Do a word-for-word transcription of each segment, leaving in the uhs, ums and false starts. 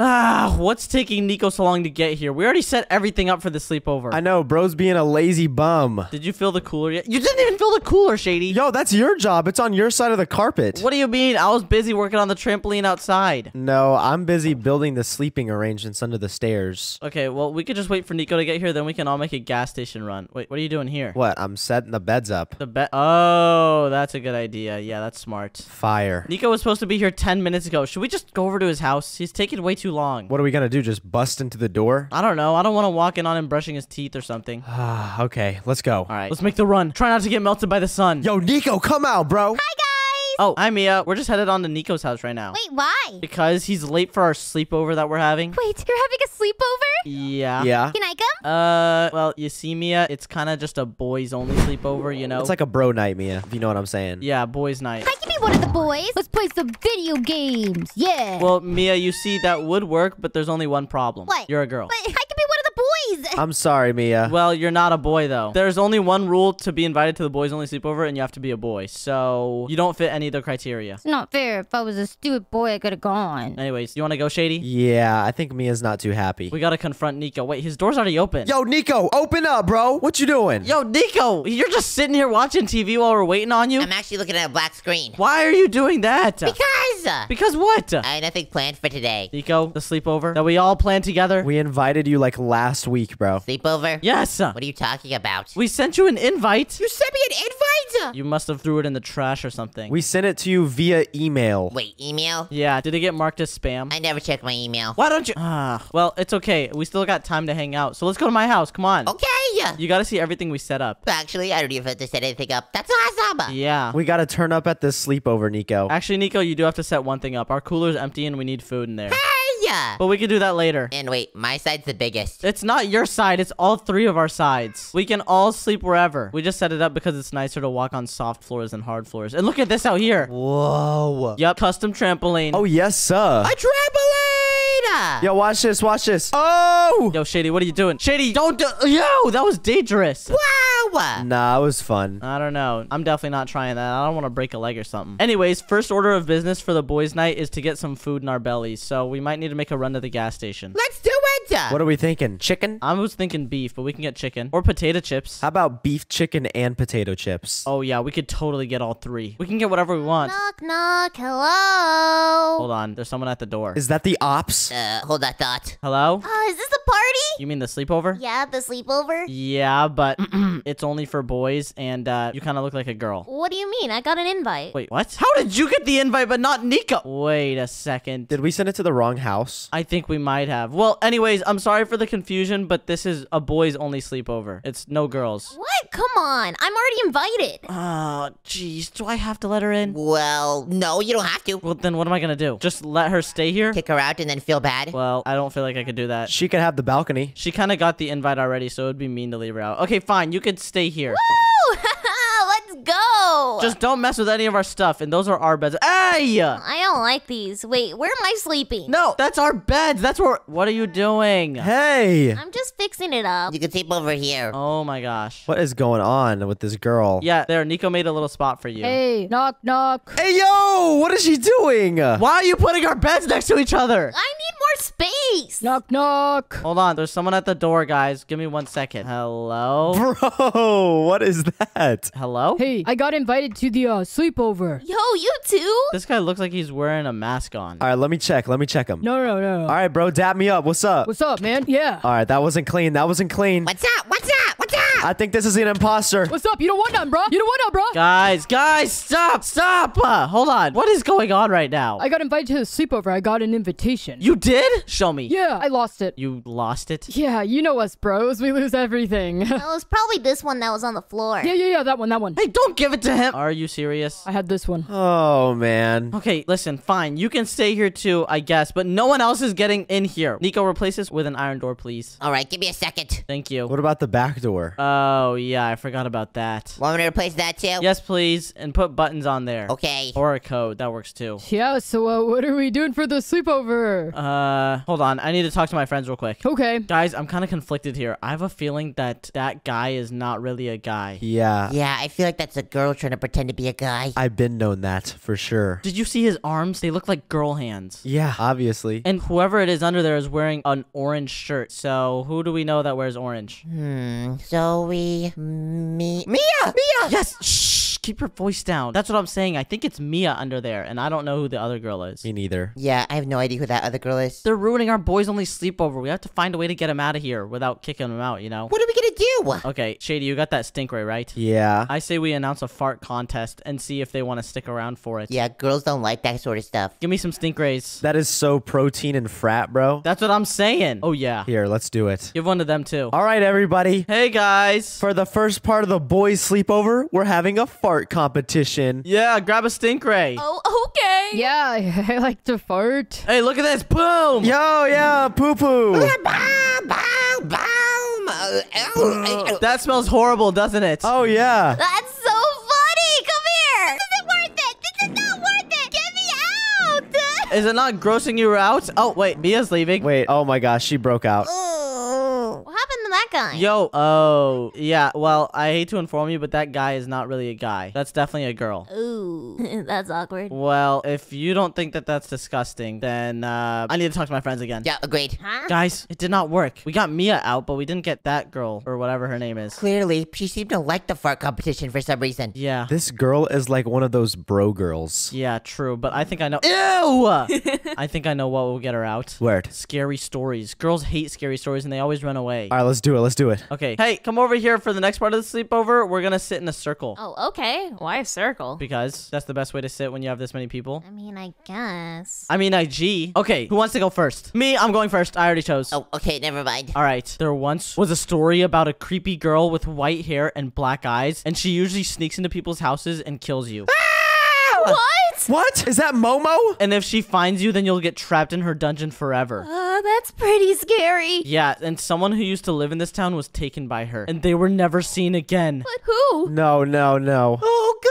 Ah, what's taking Nico so long to get here? We already set everything up for the sleepover. I know, bro's being a lazy bum. Did you fill the cooler yet? You didn't even fill the cooler, Shady. Yo, that's your job. It's on your side of the carpet. What do you mean? I was busy working on the trampoline outside. No, I'm busy building the sleeping arrangements under the stairs. Okay, well, we could just wait for Nico to get here, then we can all make a gas station run. Wait, what are you doing here? What? I'm setting the beds up. The bed? Oh, that's a good idea. Yeah, that's smart. Fire. Nico was supposed to be here ten minutes ago. Should we just go over to his house? He's taking way too Too long. What are we gonna do? Just bust into the door? I don't know. I don't want to walk in on him brushing his teeth or something. Okay, let's go. All right, let's make the run. Try not to get melted by the sun. Yo, Nico, come out, bro. Hi, guys. Oh, hi, Mia. We're just headed on to Nico's house right now. Wait, why? Because he's late for our sleepover that we're having. Wait, you're having a sleepover? Yeah. Yeah. Can I go? Uh, well, you see, Mia, it's kind of just a boys-only sleepover, you know? It's like a bro night, Mia, if you know what I'm saying. Yeah, boys night. I can be one of the boys. Let's play some video games. Yeah. Well, Mia, you see, that would work, but there's only one problem. What? You're a girl. But I can be one of the boys. I'm sorry, Mia. Well, you're not a boy, though. There's only one rule to be invited to the boys-only sleepover, and you have to be a boy. So you don't fit any of the criteria. It's not fair. If I was a stupid boy, I could have gone. Anyways, you want to go, Shady? Yeah, I think Mia's not too happy. We got to confront Nico. Wait, his door's already open. Yo, Nico, open up, bro. What you doing? Yo, Nico, you're just sitting here watching T V while we're waiting on you? I'm actually looking at a black screen. Why are you doing that? Because. Uh, because what? I had nothing planned for today. Nico, the sleepover that we all planned together. We invited you like last week, bro. Sleepover? Yes. What are you talking about? We sent you an invite. You sent me an invite? You must have threw it in the trash or something. We sent it to you via email. Wait, email? Yeah. Did it get marked as spam? I never checked my email. Why don't you? Ah. Well, it's okay. We still got time to hang out. So let's go to my house. Come on. Okay. You got to see everything we set up. Actually, I don't even have to set anything up. That's awesome. Yeah. We got to turn up at this sleepover, Nico. Actually, Nico, you do have to set one thing up. Our cooler's empty and we need food in there. Yeah. But we can do that later. And wait, my side's the biggest. It's not your side. It's all three of our sides. We can all sleep wherever. We just set it up because it's nicer to walk on soft floors than hard floors. And look at this out here. Whoa. Yep. Custom trampoline. Oh, yes, sir. A trampoline. Yo, watch this. Watch this. Oh. Yo, Shady, what are you doing? Shady, don't do. Yo, that was dangerous. Wow. Nah, it was fun. I don't know. I'm definitely not trying that. I don't want to break a leg or something. Anyways, first order of business for the boys' night is to get some food in our bellies. So we might need to make a run to the gas station. Let's do it. What are we thinking? Chicken? I was thinking beef, but we can get chicken or potato chips. How about beef, chicken, and potato chips? Oh, yeah. We could totally get all three. We can get whatever we want. Knock, knock. Hello. Hold on. There's someone at the door. Is that the ops? Uh, hold that thought. Hello? Oh, is this a party? You mean the sleepover? Yeah, the sleepover. Yeah, but it's only for boys, and uh, you kind of look like a girl. What do you mean? I got an invite. Wait, what? How did you get the invite, but not Nico? Wait a second. Did we send it to the wrong house? I think we might have. Well, anyways, I'm sorry for the confusion, but this is a boys-only sleepover. It's no girls. What? Come on. I'm already invited. Oh, jeez. Do I have to let her in? Well, no, you don't have to. Well, then what am I going to do? Just let her stay here? Kick her out and then feel bad? Well, I don't feel like I could do that. She could have the balcony. She kind of got the invite already, so it would be mean to leave her out. Okay, fine. You could stay here. Woo! Let's go. Just don't mess with any of our stuff, and those are our beds. Ay! I don't like these. Wait, where am I sleeping? No, that's our beds. That's where. What are you doing? Hey. I'm just fixing it up. You can sleep over here. Oh my gosh. What is going on with this girl? Yeah, there. Nico made a little spot for you. Hey, knock, knock. Hey, yo! What is she doing? Why are you putting our beds next to each other? I need more space. Knock, knock. Hold on. There's someone at the door, guys. Give me one second. Hello? Bro, what is that? Hello? Hey, I got invited to the uh, sleepover. Yo, you too? This guy looks like he's wearing a mask on. All right, let me check. Let me check him. No, no, no. no. All right, bro, dap me up. What's up? What's up, man? Yeah. All right, that wasn't clean. That wasn't clean. What's up? What's up? What's up? I think this is an imposter. What's up? You don't want none, bro. You don't want none, bro. Guys, guys, stop, stop. Uh, hold on. What is going on right now? I got invited to the sleepover. I got an invitation. You did? Show me. Yeah, I lost it. You lost it? Yeah, you know us, bros. We lose everything. It was probably this one that was on the floor. Yeah, yeah, yeah, that one, that one. Hey, don't give it to him. Are you serious? I had this one. Oh, man. Okay, listen, fine. You can stay here too, I guess, but no one else is getting in here. Nico, replace this with an iron door, please. All right, give me a second. Thank you. What about the back door? Uh, Oh, yeah, I forgot about that. Want me to replace that too? Yes, please, and put buttons on there. Okay. Or a code, that works too. Yeah, so uh, what are we doing for the sleepover? Uh, hold on, I need to talk to my friends real quick. Okay. Guys, I'm kind of conflicted here. I have a feeling that that guy is not really a guy. Yeah. Yeah, I feel like that's a girl trying to pretend to be a guy. I've been known that, for sure. Did you see his arms? They look like girl hands. Yeah, obviously. And whoever it is under there is wearing an orange shirt, so who do we know that wears orange? Hmm. Zoe, me, Mia, Mia. Yes. Shh. Keep your voice down. That's what I'm saying. I think it's Mia under there, and I don't know who the other girl is. Me neither. Yeah, I have no idea who that other girl is. They're ruining our boys' only sleepover. We have to find a way to get him out of here without kicking him out. You know. What are we gonna do? Okay, Shady, you got that stink ray, right? Yeah. I say we announce a fart contest and see if they want to stick around for it. Yeah, girls don't like that sort of stuff. Give me some stink rays. That is so protein and frat, bro. That's what I'm saying. Oh yeah. Here, let's do it. Give one to them too. All right, everybody. Hey guys. For the first part of the boys' sleepover, we're having a fart competition. Yeah, grab a stink ray. Oh, okay. Yeah, I like to fart. Hey, look at this. Boom. Yo, yeah, poo-poo. Boom, boom, boom. That smells horrible, doesn't it? Oh, yeah. That's so funny. Come here. This isn't worth it. This is not worth it. Get me out. Is it not grossing you out? Oh, wait. Mia's leaving. Wait. Oh, my gosh. She broke out. That guy. Yo, oh, yeah, well, I hate to inform you, but that guy is not really a guy. That's definitely a girl. Ooh, that's awkward. Well, if you don't think that that's disgusting, then uh, I need to talk to my friends again. Yeah, agreed. Huh? Guys, it did not work. We got Mia out, but we didn't get that girl or whatever her name is. Clearly, she seemed to like the fart competition for some reason. Yeah. This girl is like one of those bro girls. Yeah, true, but I think I know. Ew! I think I know what will get her out. Word. Scary stories. Girls hate scary stories, and they always run away. All right, let's do it. Let's do it. Okay. Hey, come over here for the next part of the sleepover. We're going to sit in a circle. Oh, okay. Why a circle? Because that's the best way to sit when you have this many people. I mean, I guess. I mean, I G. Okay. Who wants to go first? Me. I'm going first. I already chose. Oh, okay. Never mind. All right. There once was a story about a creepy girl with white hair and black eyes, and she usually sneaks into people's houses and kills you. Ah! What? What? Is that Momo? And if she finds you, then you'll get trapped in her dungeon forever. Oh, uh, that's pretty scary. Yeah, and someone who used to live in this town was taken by her, and they were never seen again. But who? No, no, no. Oh, God.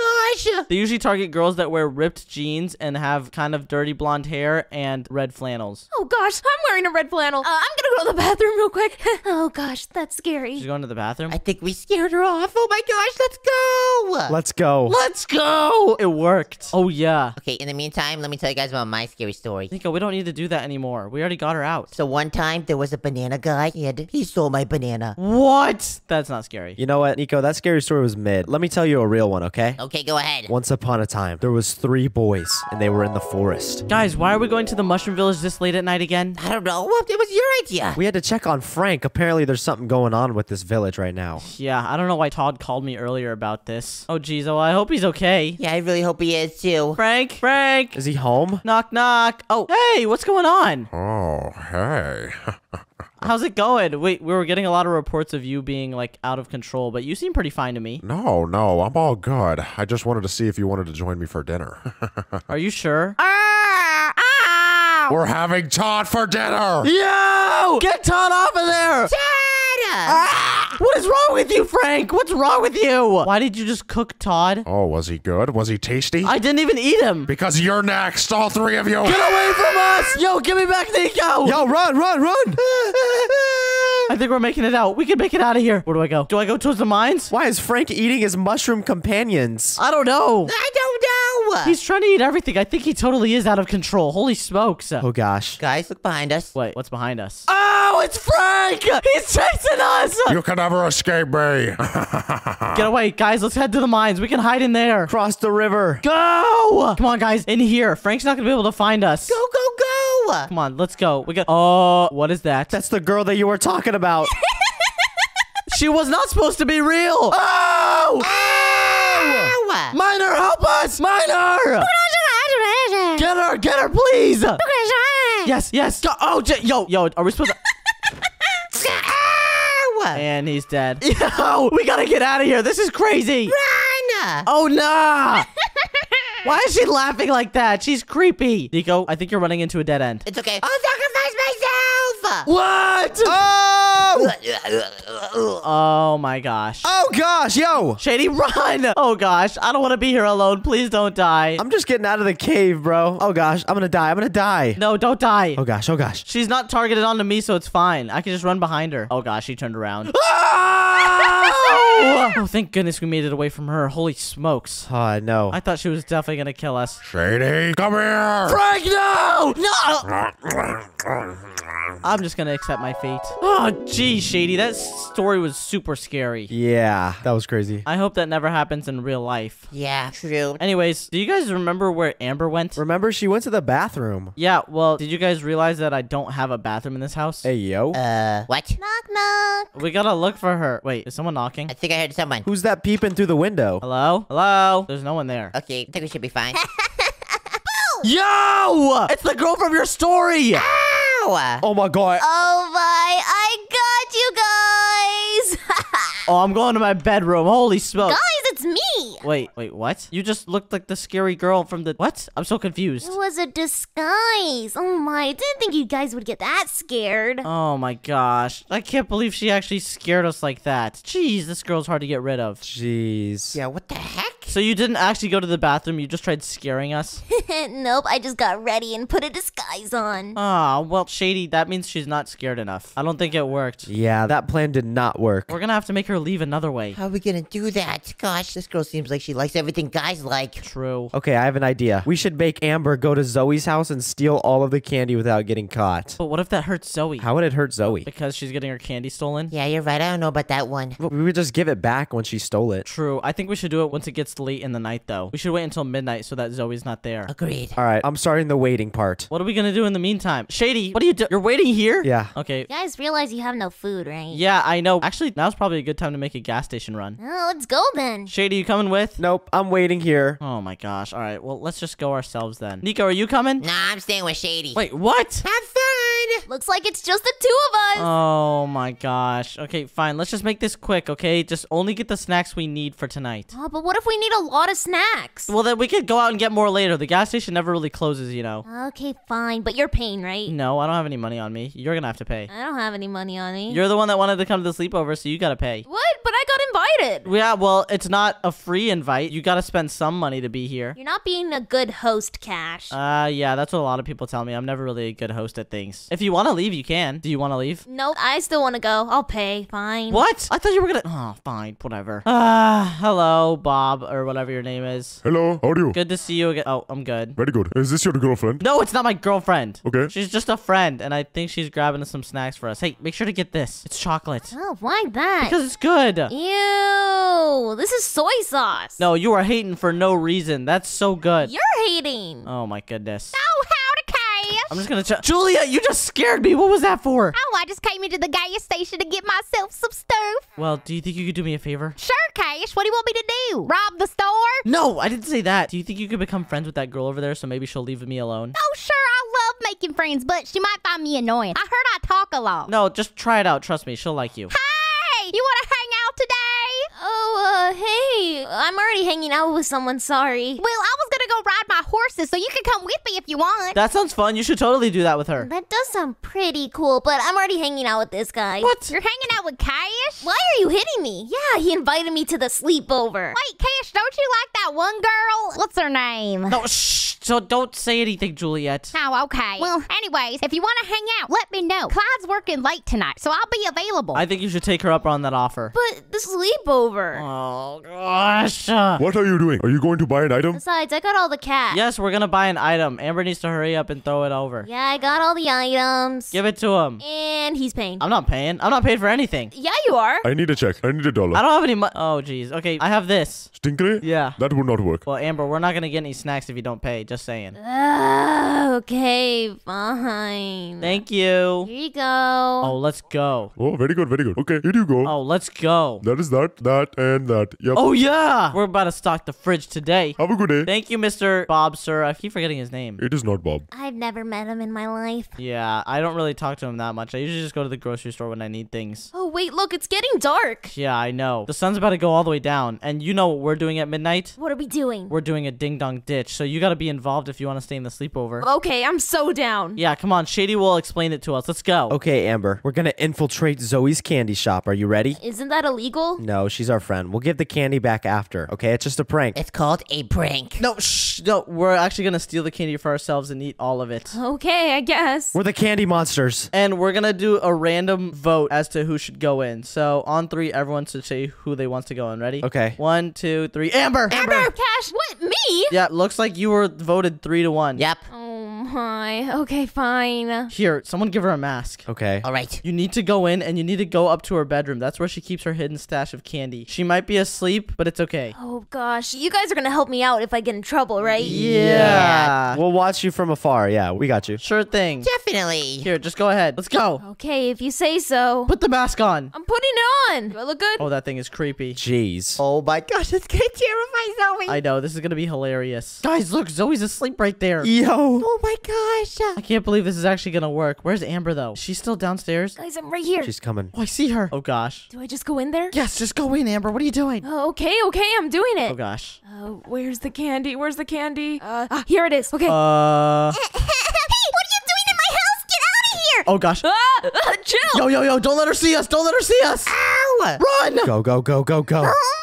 They usually target girls that wear ripped jeans and have kind of dirty blonde hair and red flannels. Oh, gosh. I'm wearing a red flannel. Uh, I'm going to go to the bathroom real quick. Oh, gosh. That's scary. She's going to the bathroom? I think we scared her off. Oh, my gosh. Let's go. Let's go. Let's go. It worked. Oh, yeah. Okay. In the meantime, let me tell you guys about my scary story. Nico, we don't need to do that anymore. We already got her out. So one time, there was a banana guy, and he stole my banana. What? That's not scary. You know what, Nico? That scary story was mid. Let me tell you a real one, okay? Okay, go ahead. Once upon a time, there was three boys, and they were in the forest. Guys, why are we going to the mushroom village this late at night again? I don't know. It was your idea. We had to check on Frank. Apparently, there's something going on with this village right now. Yeah, I don't know why Todd called me earlier about this. Oh, geez. Oh, I hope he's okay. Yeah, I really hope he is, too. Frank? Frank? Is he home? Knock, knock. Oh, hey, what's going on? Oh, hey. How's it going? Wait, we were getting a lot of reports of you being, like, out of control, but you seem pretty fine to me. No, no, I'm all good. I just wanted to see if you wanted to join me for dinner. Are you sure? Ah, ah! We're having Todd for dinner! Yo! Get Todd off of there! Todd! Ah! What is wrong with you, Frank? What's wrong with you? Why did you just cook Todd? Oh, was he good? Was he tasty? I didn't even eat him. Because you're next, all three of you. Get away from us! Yo, give me back Nico! Yo, run, run, run! I think we're making it out. We can make it out of here. Where do I go? Do I go towards the mines? Why is Frank eating his mushroom companions? I don't know. I don't know. He's trying to eat everything. I think he totally is out of control. Holy smokes. Oh, gosh. Guys, look behind us. Wait, what's behind us? Oh, it's Frank. He's chasing us. You can never escape me. Get away. Guys, let's head to the mines. We can hide in there. Cross the river. Go. Come on, guys. In here. Frank's not going to be able to find us. Go, go, go. Come on, let's go. We got. Oh, what is that? That's the girl that you were talking about. She was not supposed to be real. Oh! Oh! Minor, help us! Minor! Get her, get her, please! Yes, yes. Go. Oh, yo, yo, are we supposed to? And he's dead. Yo, we gotta get out of here. This is crazy. Run! Oh no! Why is she laughing like that? She's creepy. Nico, I think you're running into a dead end. It's okay. I'll sacrifice myself. What? Oh! Oh my gosh. Oh gosh, yo. Shady, run. Oh gosh, I don't want to be here alone. Please don't die. I'm just getting out of the cave, bro. Oh gosh, I'm gonna die. I'm gonna die. No, don't die. Oh gosh, oh gosh. She's not targeted onto me, so it's fine. I can just run behind her. Oh gosh, she turned around. Oh! Oh, thank goodness we made it away from her. Holy smokes. Oh, I know. I thought she was definitely gonna kill us. Shady, come here. Frank, no! No! I'm just gonna accept my fate. Oh, gee, Shady, that story was super scary. Yeah, that was crazy. I hope that never happens in real life. Yeah, true. Anyways, do you guys remember where Amber went? Remember, she went to the bathroom. Yeah, well, did you guys realize that I don't have a bathroom in this house? Hey, yo. Uh, what? Knock, knock. We gotta look for her. Wait, is someone knocking? I think I heard someone. Who's that peeping through the window? Hello? Hello? There's no one there. Okay, I think we should be fine. Yo! It's the girl from your story! Ah! Oh my god. Oh my, I got you guys. Oh, I'm going to my bedroom. Holy smokes. Guys, it's me. Wait, wait, what? You just looked like the scary girl from the... What? I'm so confused. It was a disguise. Oh my, I didn't think you guys would get that scared. Oh my gosh. I can't believe she actually scared us like that. Jeez, this girl's hard to get rid of. Jeez. Yeah, what the heck? So you didn't actually go to the bathroom, you just tried scaring us? Nope, I just got ready and put a disguise on. Aw, oh, well, Shady, that means she's not scared enough. I don't think it worked. Yeah, that plan did not work. We're gonna have to make her leave another way. How are we gonna do that? Gosh, this girl seems like she likes everything guys like. True. Okay, I have an idea. We should make Amber go to Zoe's house and steal all of the candy without getting caught. But what if that hurts Zoe? How would it hurt Zoe? Because she's getting her candy stolen? Yeah, you're right. I don't know about that one. But we would just give it back when she stole it. True. I think we should do it once it gets late in the night, though. We should wait until midnight so that Zoe's not there. Agreed. All right, I'm starting the waiting part. What are we gonna do in the meantime? Shady, what are you doing? You're waiting here? Yeah. Okay. You guys realize you have no food, right? Yeah, I know. Actually, now's probably a good time to make a gas station run. Oh, let's go then. Shady, you coming with? Nope, I'm waiting here. Oh my gosh. All right, well, let's just go ourselves then. Nico, are you coming? Nah, I'm staying with Shady. Wait, what? Have fun. Looks like it's just the two of us. Oh my gosh. Okay, fine. Let's just make this quick, okay? Just only get the snacks we need for tonight. Oh, but what if we need a lot of snacks? Well, then we could go out and get more later. The gas station never really closes, you know. Okay, fine. But you're paying, right? No, I don't have any money on me. You're gonna have to pay. I don't have any money on me. You're the one that wanted to come to the sleepover, so you gotta pay. What? But I got invited. Yeah, well, it's not a free invite. You gotta spend some money to be here. You're not being a good host, Cash. Uh, yeah, that's what a lot of people tell me. I'm never really a good host at things. If you want to leave, you can. Do you want to leave? Nope. I still want to go. I'll pay. Fine. What? I thought you were going to... Oh, fine. Whatever. Ah, uh, hello, Bob, or whatever your name is. Hello. How are you? Good to see you again. Oh, I'm good. Very good. Is this your girlfriend? No, it's not my girlfriend. Okay. She's just a friend, and I think she's grabbing some snacks for us. Hey, make sure to get this. It's chocolate. Oh, why that? Because it's good. Ew. This is soy sauce. No, you are hating for no reason. That's so good. You're hating. Oh, my goodness. No, I'm just gonna... Julia, you just scared me. What was that for? Oh, I just came into the gas station to get myself some stuff. Well, do you think you could do me a favor? Sure, Cash. What do you want me to do? Rob the store? No, I didn't say that. Do you think you could become friends with that girl over there so maybe she'll leave me alone? Oh, sure. I love making friends, but she might find me annoying. I heard I talk a lot. No, just try it out. Trust me. She'll like you. Hey, you want to hang out today? Oh, uh, hey. I'm already hanging out with someone. Sorry. Well, I was gonna go ride my horses, so you can come with me if you want. That sounds fun. You should totally do that with her. That does sound pretty cool, but I'm already hanging out with this guy. What? You're hanging out with Cash? Why are you hitting me? Yeah, he invited me to the sleepover. Wait, Cash, don't you like that one girl? What's her name? No, shh. So don't say anything, Juliet. Oh, okay. Well, anyways, if you want to hang out, let me know. Clyde's working late tonight, so I'll be available. I think you should take her up on that offer. But the sleepover. Oh, gosh. What are you doing? Are you going to buy an item? Besides, I got all the cash. Yes, we're going to buy an item. Amber needs to hurry up and throw it over. Yeah, I got all the items. Give it to him. And he's paying. I'm not paying. I'm not paid for anything. Yeah, you are. I need a check. I need a dollar. I don't have any money. Oh, geez. Okay, I have this. Stinkery? Yeah. That would not work. Well, Amber, we're not going to get any snacks if you don't pay. Just saying. Uh, okay, fine. Thank you. Here you go. Oh, let's go. Oh, very good, very good. Okay, here you go. Oh, let's go. That is that, that, and that. Yep. Oh, yeah. We're about to stock the fridge today. Have a good day. Thank you, Mister Bob. Bob, sir. I keep forgetting his name. It is not Bob. I've never met him in my life. Yeah, I don't really talk to him that much. I usually just go to the grocery store when I need things. Oh, wait, look, it's getting dark. Yeah, I know. The sun's about to go all the way down. And you know what we're doing at midnight? What are we doing? We're doing a ding-dong ditch. So you got to be involved if you want to stay in the sleepover. Okay, I'm so down. Yeah, come on. Shady will explain it to us. Let's go. Okay, Amber. We're going to infiltrate Zoe's candy shop. Are you ready? Isn't that illegal? No, she's our friend. We'll give the candy back after. Okay, it's just a prank. It's called a prank. No, shh. No, we're actually going to steal the candy for ourselves and eat all of it. Okay, I guess. We're the candy monsters. And we're going to do a random vote as to who should go in. So on three, everyone should say who they want to go in. Ready? Okay. One, two, three. Amber! Amber! Amber! Cash! What? Me? Yeah, looks like you were voted three to one. Yep. Oh, my. Okay, fine. Here, someone give her a mask. Okay. All right. You need to go in and you need to go up to her bedroom. That's where she keeps her hidden stash of candy. She might be asleep, but it's okay. Oh, gosh. You guys are going to help me out if I get in trouble, right? Yeah. yeah. We'll watch you from afar. Yeah, we got you. Sure thing. Definitely. Here, just go ahead. Let's go. Okay, if you say so. Put the mask on. I'm putting it on. Do I look good? Oh, that thing is creepy. Jeez. Oh, my gosh. It's going to terrify Zoe. I know. This is going to be hilarious. Guys, look. Zoe's asleep right there. Yo. Oh, my gosh. I can't believe this is actually going to work. Where's Amber, though? She's still downstairs. Guys, I'm right here. She's coming. Oh, I see her. Oh, gosh. Do I just go in there? Yes, just go in, Amber. What are you doing? Oh, okay, okay. I'm doing it. Oh, gosh. Uh, where's the candy? Where's the candy? Uh, ah, here it is. Okay. Uh... Oh, gosh. Ah, uh, chill. Yo, yo, yo. Don't let her see us. Don't let her see us. Ow. Run. Go, go, go, go, go. Oh,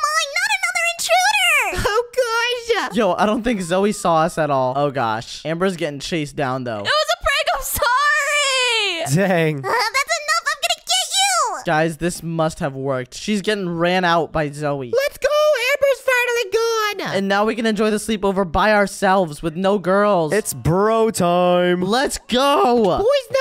my. Not another intruder. Oh, gosh. Yo, I don't think Zoe saw us at all. Oh, gosh. Amber's getting chased down, though. It was a prank. I'm sorry. Dang. Uh, that's enough. I'm going to get you. Guys, this must have worked. She's getting ran out by Zoe. Let's go. Amber's finally gone. And now we can enjoy the sleepover by ourselves with no girls. It's bro time. Let's go. Boys night.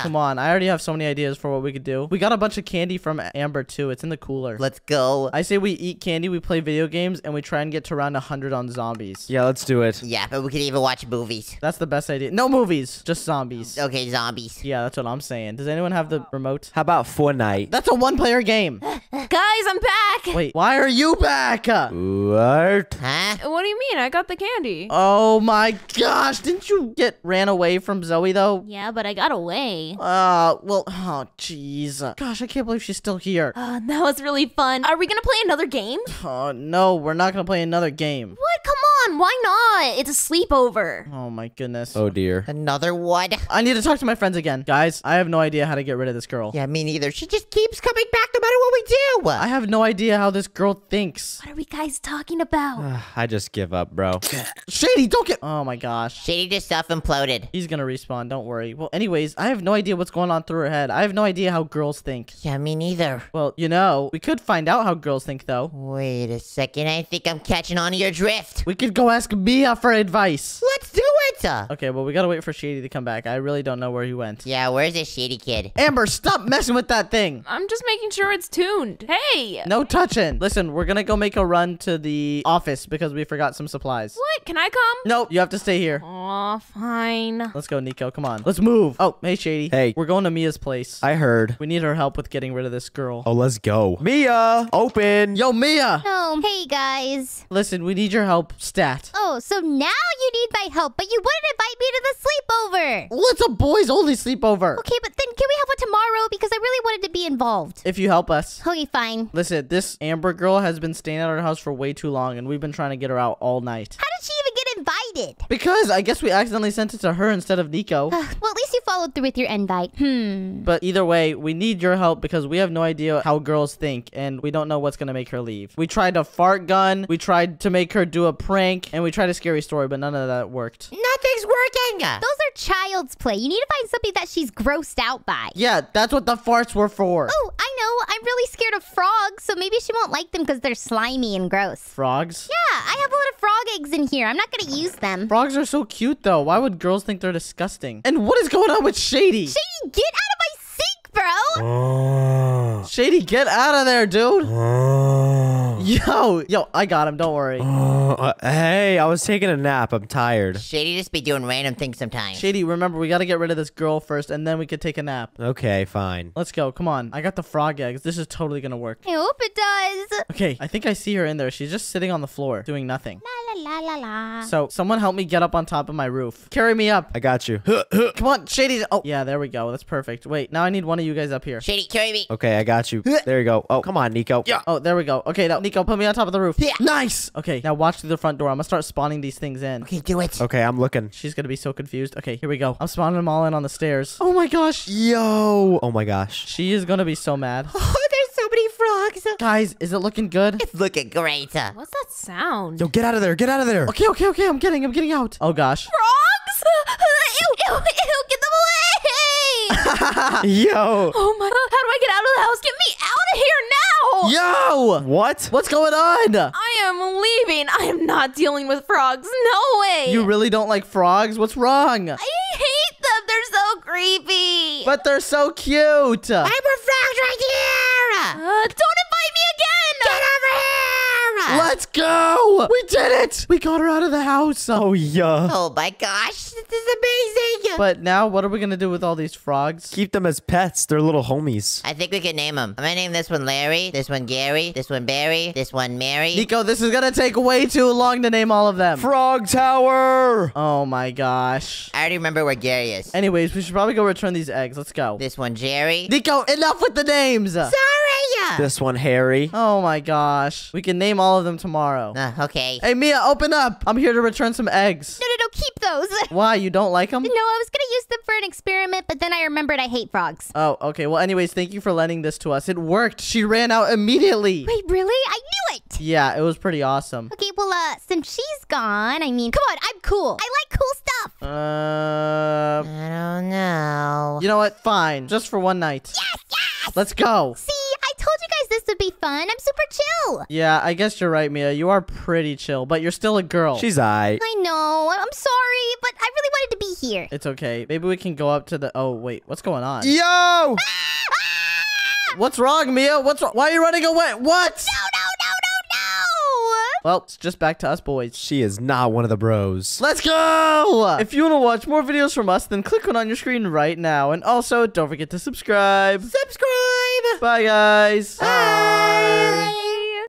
Come on, I already have so many ideas for what we could do. We got a bunch of candy from Amber, too. It's in the cooler. Let's go. I say we eat candy, we play video games, and we try and get to around one hundred on zombies. Yeah, let's do it. Yeah, but we could even watch movies. That's the best idea. No movies, just zombies. Okay, zombies. Yeah, that's what I'm saying. Does anyone have the remote? How about Fortnite? That's a one-player game. Guys, I'm back. Wait, why are you back? What? Huh? What do you mean? I got the candy. Oh, my gosh. Didn't you get ran away from Zoe, though? Yeah, but I got away. Uh, well, oh, jeez. Gosh, I can't believe she's still here. Uh, that was really fun. Are we gonna play another game? Uh, no, we're not gonna play another game. What? Come on, why not? It's a sleepover. Oh, my goodness. Oh, dear. Another one. I need to talk to my friends again. Guys, I have no idea how to get rid of this girl. Yeah, me neither. She just keeps coming back no matter what we do. I have no idea how this girl thinks. What are we guys talking about? Uh, I just give up, bro. Shady, don't get- Oh, my gosh. Shady just self-imploded. He's gonna respawn, don't worry. Well, anyways, I have no idea what's going on through her head. I have no idea how girls think. Yeah, me neither. Well, you know, we could find out how girls think, though. Wait a second. I think I'm catching on to your drift. We could go ask Mia for advice. Let's do it. Okay, well, we gotta wait for Shady to come back. I really don't know where he went. Yeah, where's this Shady kid? Amber, stop messing with that thing. I'm just making sure it's tuned. Hey. No touching. Listen, we're gonna go make a run to the office because we forgot some supplies. What? Can I come? Nope. You have to stay here. Aw, fine. Let's go, Nico. Come on. Let's move. Oh, hey, Shady. Hey, we're going to Mia's place. I heard. We need her help with getting rid of this girl. Oh, let's go. Mia, open. Yo, Mia. Oh, hey, guys. Listen, we need your help, stat. Oh, so now you need my help, but you wouldn't invite me to the sleepover. Well, it's a boys-only sleepover. Okay, but then can we have one tomorrow? Because I really wanted to be involved. If you help us. Okay, fine. Listen, this Amber girl has been staying at our house for way too long, and we've been trying to get her out all night. How did she even get invited? Because I guess we accidentally sent it to her instead of Nico. Uh, well, at least you followed through with your invite. Hmm. But either way, we need your help because we have no idea how girls think and we don't know what's going to make her leave. We tried a fart gun. We tried to make her do a prank and we tried a scary story, but none of that worked. Nothing's working. Those are child's play. You need to find something that she's grossed out by. Yeah, that's what the farts were for. Oh, I know. I'm really scared of frogs, so maybe she won't like them because they're slimy and gross. Frogs? Yeah, I have a lot of frog eggs in here. I'm not going to use them. Frogs are so cute, though. Why would girls think they're disgusting? And what is going on with Shady? Shady, get out of my seat, bro! Uh. Shady, get out of there, dude! Uh. Yo, yo, I got him. Don't worry. Oh, uh, hey, I was taking a nap. I'm tired. Shady just be doing random things sometimes. Shady, remember, we got to get rid of this girl first, and then we could take a nap. Okay, fine. Let's go. Come on. I got the frog eggs. This is totally going to work. I hope it does. Okay, I think I see her in there. She's just sitting on the floor doing nothing. La, la, la, la. So, someone help me get up on top of my roof. Carry me up. I got you. Come on, Shady. Oh, yeah, there we go. That's perfect. Wait, now I need one of you guys up here. Shady, carry me. Okay, I got you. There you go. Oh, come on, Nico. Yeah. Oh, there we go. Okay, now, Nico, put me on top of the roof. Yeah. Nice. Okay, now watch through the front door. I'm going to start spawning these things in. Okay, do it. Okay, I'm looking. She's going to be so confused. Okay, here we go. I'm spawning them all in on the stairs. Oh, my gosh. Yo. Oh, my gosh. She is going to be so mad. Frogs. Guys, is it looking good? It's looking great. What's that sound? Yo, get out of there. Get out of there. Okay, okay, okay. I'm getting, I'm getting out. Oh, gosh. Frogs? Ew, ew, ew. Get them away. Yo. Oh, my. How do I get out of the house? Get me out of here now. Yo! What? What's going on? I am leaving. I am not dealing with frogs. No way. You really don't like frogs? What's wrong? I hate them. They're so creepy. But they're so cute. I'm a frog right here. Uh, don't invite me again! Get over here! Let's go! We did it! We got her out of the house. Oh, yeah. Oh, my gosh. This is amazing. But now, what are we going to do with all these frogs? Keep them as pets. They're little homies. I think we could name them. I'm going to name this one Larry, this one Gary, this one Barry, this one Mary. Nico, this is going to take way too long to name all of them. Frog Tower! Oh, my gosh. I already remember where Gary is. Anyways, we should probably go return these eggs. Let's go. This one Jerry. Nico, enough with the names! Sorry! This one, Harry. Oh, my gosh. We can name all of them tomorrow. Uh, okay. Hey, Mia, open up. I'm here to return some eggs. No, no, no. Keep those. Why? You don't like them? No, I was going to use them for an experiment, but then I remembered I hate frogs. Oh, okay. Well, anyways, thank you for lending this to us. It worked. She ran out immediately. Wait, really? I knew it. Yeah, it was pretty awesome. Okay, well, uh, since she's gone, I mean, come on. I'm cool. I like cool stuff. Uh, I don't know. You know what? Fine. Just for one night. Yes, yes. Let's go. See? This would be fun. I'm super chill. Yeah, I guess you're right, Mia. You are pretty chill, but you're still a girl. She's aight. I know. I'm sorry, but I really wanted to be here. It's okay. Maybe we can go up to the... Oh, wait. What's going on? Yo! Ah! Ah! What's wrong, Mia? What's wrong? Why are you running away? What? No, no, no, no, no! Well, it's just back to us, boys. She is not one of the bros. Let's go! If you want to watch more videos from us, then click one on your screen right now. And also, don't forget to subscribe. Subscribe! Bye, guys. Bye. Bye.